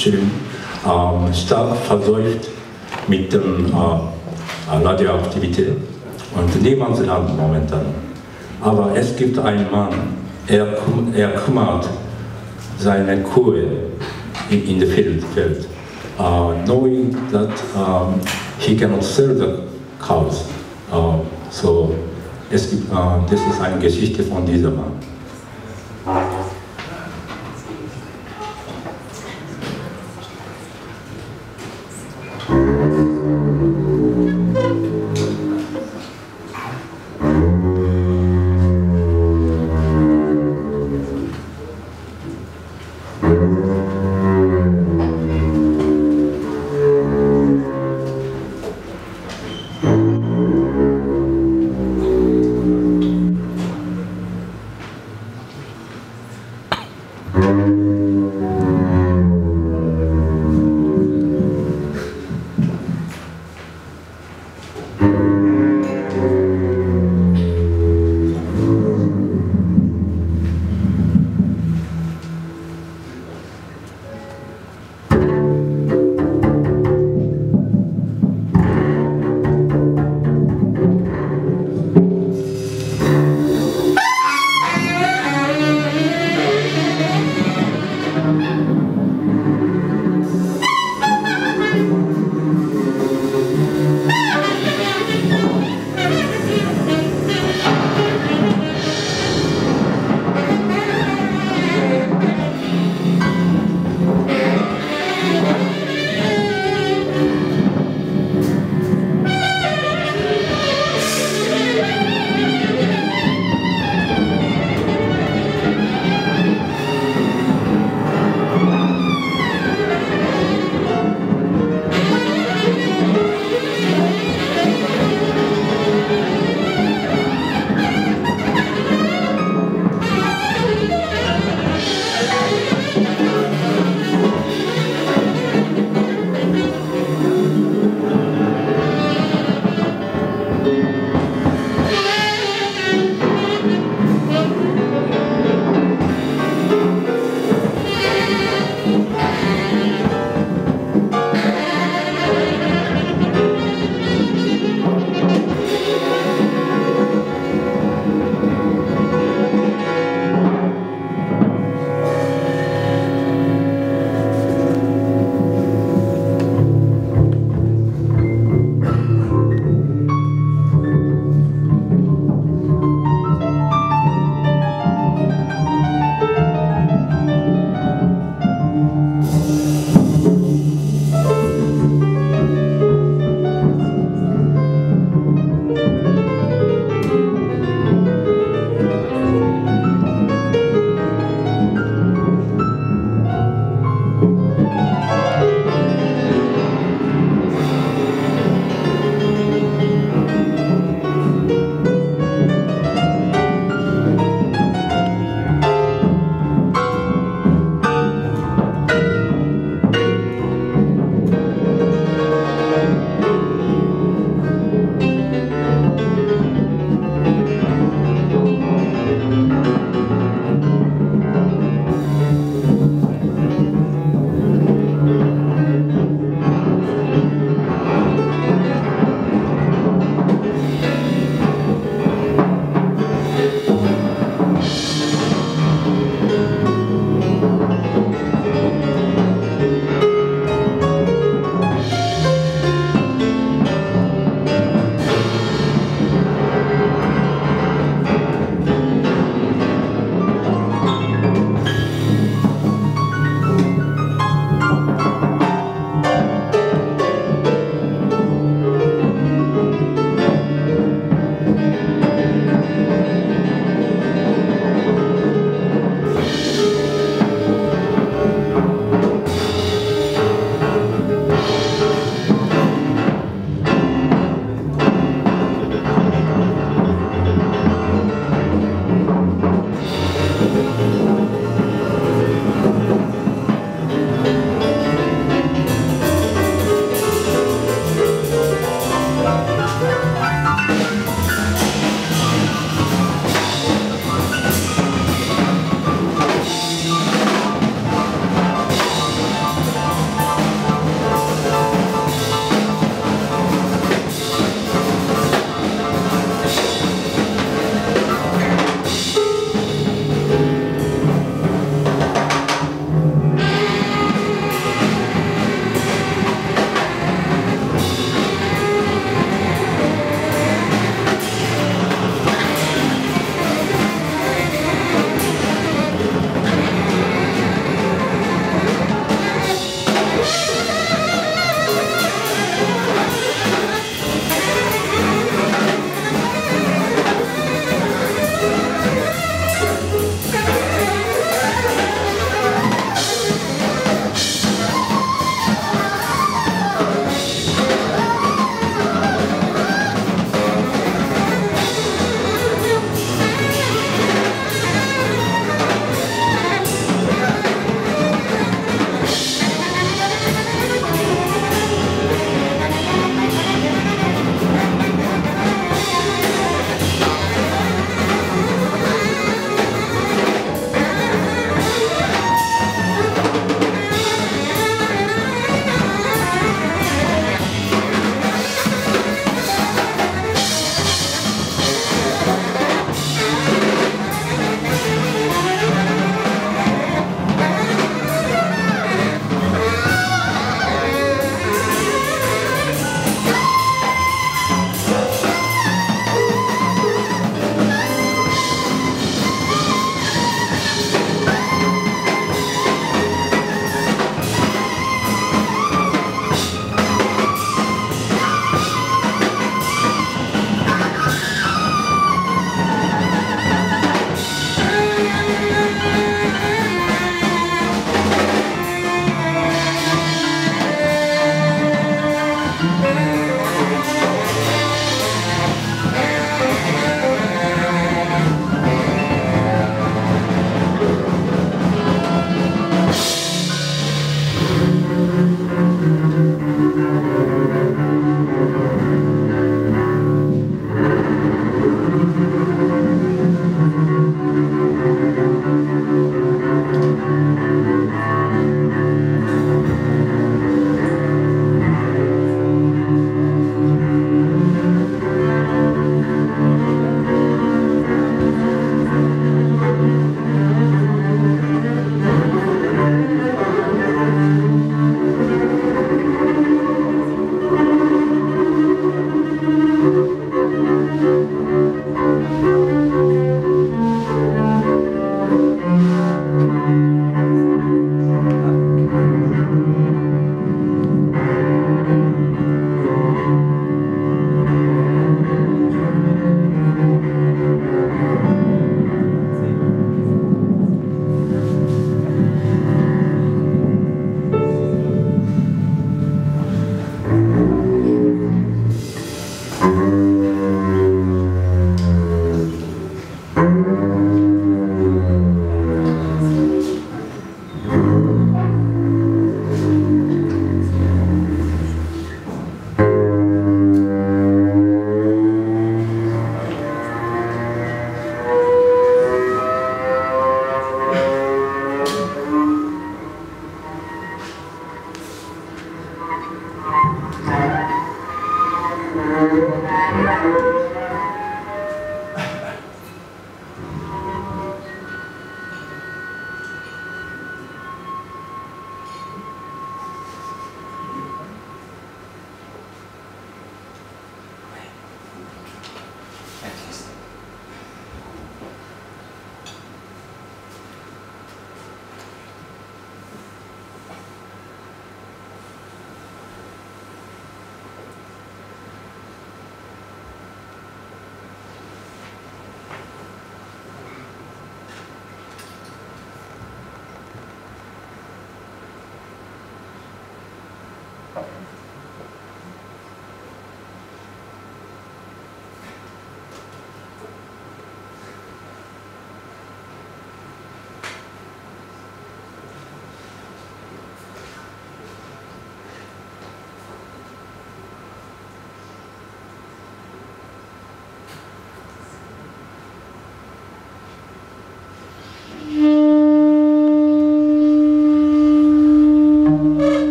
schön stark verseucht mit dem Radioaktivität. Und niemand lernt momentan. Aber es gibt einen Mann, er kümmert seine Kuh in der Feld. Knowing that he cannot sell the cows. So, es gibt, das ist eine Geschichte von diesem Mann.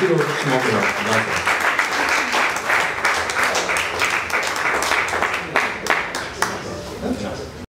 Thank you very much.